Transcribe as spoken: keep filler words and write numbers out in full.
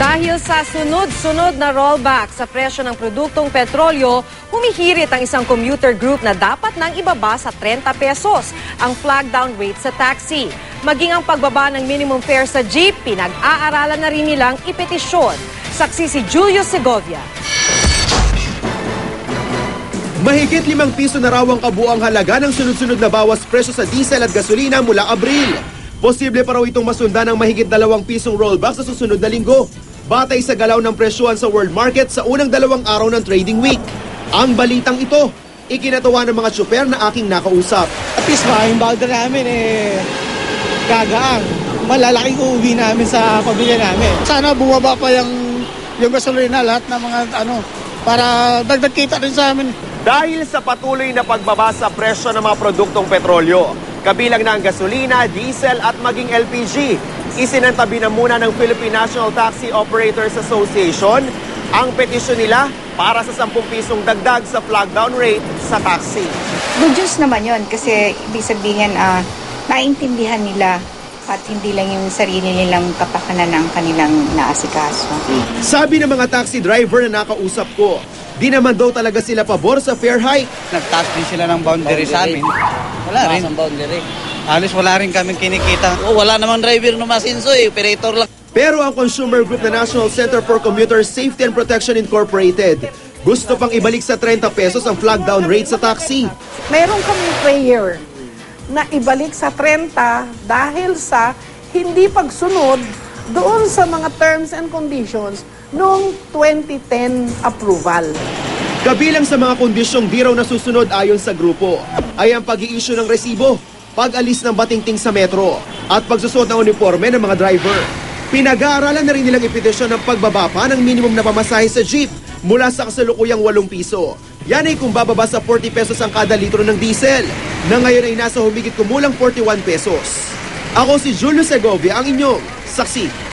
Dahil sa sunod-sunod na rollback sa presyo ng produktong petrolyo, humihirit ang isang commuter group na dapat nang ibaba sa thirty pesos ang flag-down rate sa taxi. Maging ang pagbaba ng minimum fare sa jeep, pinag-aaralan na rin nilang ipetisyon. Saksi si Julius Segovia. Mahigit limang piso na raw ang kabuang halaga ng sunod-sunod na bawas presyo sa diesel at gasolina mula Abril. Posible pa raw itong masundan ng mahigit dalawang pisong rollback sa susunod na linggo, batay sa galaw ng presyohan sa world market sa unang dalawang araw ng trading week. Ang balitang ito, ikinatawa ng mga tsuper na aking nakausap. At least maaaring bagda namin eh, gagaang. Malalaking uuwi namin sa pamilya namin. Sana bumaba pa yung, yung gasolina, lahat ng mga ano, para dagdag kita rin sa amin. Dahil sa patuloy na pagbaba sa presyo ng mga produktong petrolyo, kabilang na ang gasolina, diesel at maging L P G, isinantabi na muna ng Philippine National Taxi Operators Association ang petisyon nila para sa sampung pisong dagdag sa flag-down rate sa taxi. Good news naman yun kasi ibig sabihin uh, naintindihan nila at hindi lang yung sarili nilang kapakanan ang kanilang naasikaso. Sabi ng mga taxi driver na nakausap ko, di naman daw talaga sila pabor sa fare hike. Nag-tax din sila ng boundary, boundary sa amin. Wala rin. Halos wala rin kaming kinikita. Oh, wala namang driver na masinso eh. Operator lang. Pero ang consumer group na National Center for Computer Safety and Protection Incorporated, gusto pang ibalik sa thirty pesos ang flag down rate sa taxi. Meron kami prayer na ibalik sa thirty dahil sa hindi pagsunod doon sa mga terms and conditions noong twenty ten approval. Kabilang sa mga kondisyong di raw nasusunod ayon sa grupo ay ang pag-i-issue ng resibo, pag-alis ng batingting sa metro, at pagsusot ng uniforme ng mga driver. Pinag-aaralan na rin nilang ipetisyon ng pagbaba pa ng minimum na pamasahe sa jeep mula sa kasalukuyang walong piso. Yan ay kung bababa sa forty pesos ang kada litro ng diesel, na ngayon ay nasa humigit kumulang forty-one pesos. Ako si Julio Segovia, ang inyong saksi.